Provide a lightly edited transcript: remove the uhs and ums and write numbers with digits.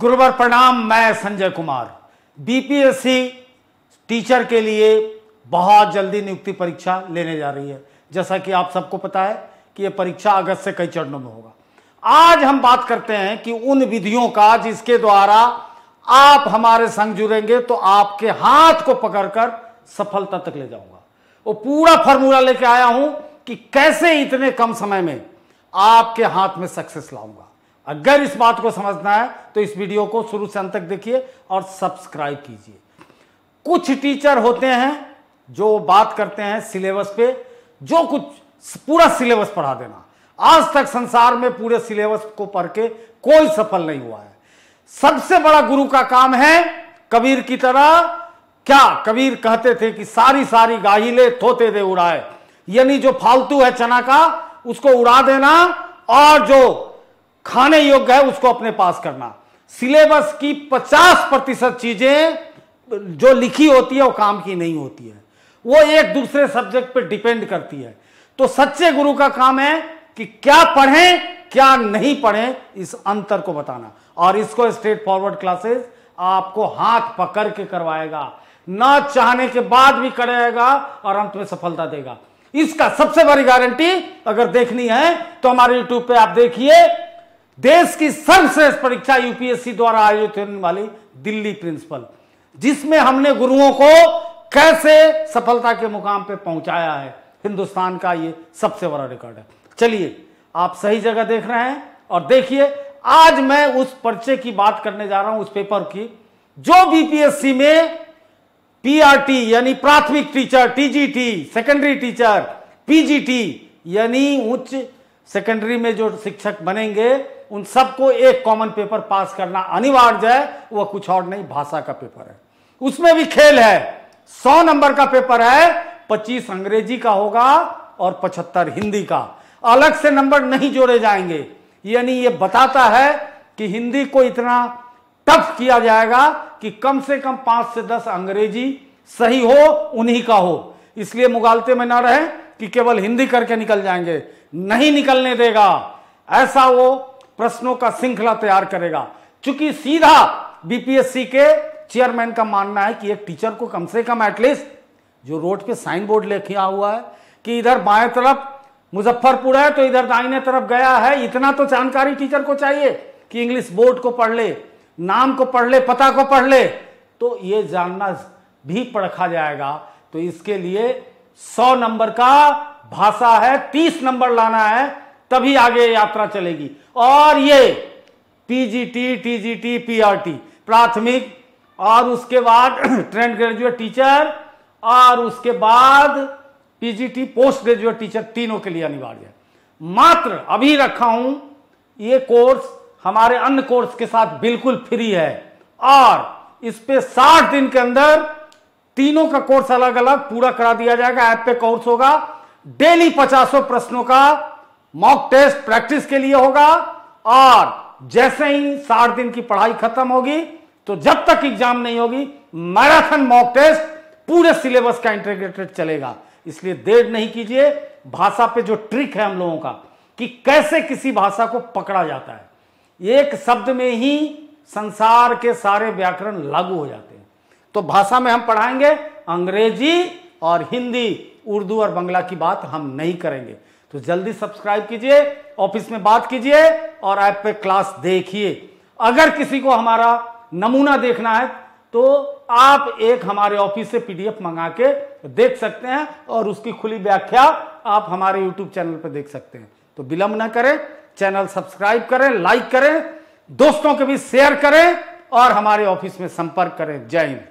गुरुवार प्रणाम। मैं संजय कुमार। बीपीएससी टीचर के लिए बहुत जल्दी नियुक्ति परीक्षा लेने जा रही है। जैसा कि आप सबको पता है कि यह परीक्षा अगस्त से कई चरणों में होगा। आज हम बात करते हैं कि उन विधियों का जिसके द्वारा आप हमारे संग जुड़ेंगे तो आपके हाथ को पकड़कर सफलता तक ले जाऊंगा। वो पूरा फॉर्मूला लेके आया हूं कि कैसे इतने कम समय में आपके हाथ में सक्सेस लाऊंगा। अगर इस बात को समझना है तो इस वीडियो को शुरू से अंत तक देखिए और सब्सक्राइब कीजिए। कुछ टीचर होते हैं जो बात करते हैं सिलेबस पे, जो कुछ पूरा सिलेबस पढ़ा देना। आज तक संसार में पूरे सिलेबस को पढ़ के कोई सफल नहीं हुआ है। सबसे बड़ा गुरु का काम है कबीर की तरह, क्या कबीर कहते थे कि सारी सारी गाहिले थोते दे उड़ाए, यानी जो फालतू है चना का उसको उड़ा देना और जो खाने योग्य है उसको अपने पास करना। सिलेबस की 50% चीजें जो लिखी होती है वो काम की नहीं होती है, वो एक दूसरे सब्जेक्ट पर डिपेंड करती है। तो सच्चे गुरु का काम है कि क्या पढ़ें क्या नहीं पढ़ें, इस अंतर को बताना। और इसको स्ट्रेट फॉरवर्ड क्लासेस आपको हाथ पकड़ के करवाएगा, ना चाहने के बाद भी कराएगा और अंत में सफलता देगा। इसका सबसे बड़ी गारंटी अगर देखनी है तो हमारे यूट्यूब पर आप देखिए देश की सर्वश्रेष्ठ परीक्षा यूपीएससी द्वारा आयोजित होने वाली दिल्ली प्रिंसिपल, जिसमें हमने गुरुओं को कैसे सफलता के मुकाम पे पहुंचाया है। हिंदुस्तान का ये सबसे बड़ा रिकॉर्ड है। चलिए, आप सही जगह देख रहे हैं। और देखिए, आज मैं उस पर्चे की बात करने जा रहा हूं, उस पेपर की, जो बीपीएससी में पीआरटी यानी प्राथमिक teacher, TGT secondary teacher, PGT यानी उच्च सेकेंडरी में जो शिक्षक बनेंगे उन सबको एक कॉमन पेपर पास करना अनिवार्य है। वह कुछ और नहीं, भाषा का पेपर है। उसमें भी खेल है। 100 नंबर का पेपर है, 25 अंग्रेजी का होगा और 75 हिंदी का। अलग से नंबर नहीं जोड़े जाएंगे, यानी ये बताता है कि हिंदी को इतना टफ किया जाएगा कि कम से कम 5 से 10 अंग्रेजी सही हो, उन्हीं का हो। इसलिए मुगालते में ना रहे कि केवल हिंदी करके निकल जाएंगे, नहीं निकलने देगा। ऐसा वो प्रश्नों का श्रृंखला तैयार करेगा। चूंकि सीधा बीपीएससी के चेयरमैन का मानना है कि एक टीचर को कम से कम एटलीस्ट जो रोड पे साइन बोर्ड लिखा हुआ है कि इधर बाएं तरफ मुजफ्फरपुर है तो इधर दाहिने तरफ गया है, इतना तो जानकारी टीचर को चाहिए कि इंग्लिश बोर्ड को पढ़ ले, नाम को पढ़ ले, पता को पढ़ ले, तो ये जानना भी परखा जाएगा। तो इसके लिए 100 नंबर का भाषा है, 30 नंबर लाना है, तभी आगे यात्रा चलेगी। और ये पीजीटी, टीजीटी, पीआरटी प्राथमिक और उसके बाद ट्रेंड ग्रेजुएट टीचर और उसके बाद पीजीटी पोस्ट ग्रेजुएट टीचर, तीनों के लिए अनिवार्य है। मात्र अभी रखा हूं ये कोर्स हमारे अन्य कोर्स के साथ बिल्कुल फ्री है और इस पे 60 दिन के अंदर तीनों का कोर्स अलग अलग पूरा करा दिया जाएगा। ऐप पे कोर्स होगा, डेली 500 प्रश्नों का मॉक टेस्ट प्रैक्टिस के लिए होगा और जैसे ही 60 दिन की पढ़ाई खत्म होगी तो जब तक एग्जाम नहीं होगी मैराथन मॉक टेस्ट पूरे सिलेबस का इंटीग्रेटेड चलेगा। इसलिए देर नहीं कीजिए। भाषा पे जो ट्रिक है हम लोगों का कि कैसे किसी भाषा को पकड़ा जाता है, एक शब्द में ही संसार के सारे व्याकरण लागू हो जाते हैं। तो भाषा में हम पढ़ाएंगे अंग्रेजी और हिंदी, उर्दू और बंगला की बात हम नहीं करेंगे। तो जल्दी सब्सक्राइब कीजिए, ऑफिस में बात कीजिए और ऐप पे क्लास देखिए। अगर किसी को हमारा नमूना देखना है तो आप एक हमारे ऑफिस से पीडीएफ मंगा के देख सकते हैं और उसकी खुली व्याख्या आप हमारे यूट्यूब चैनल पर देख सकते हैं। तो विलंब ना करें, चैनल सब्सक्राइब करें, लाइक करें, दोस्तों के बीच शेयर करें और हमारे ऑफिस में संपर्क करें। जय हिंद।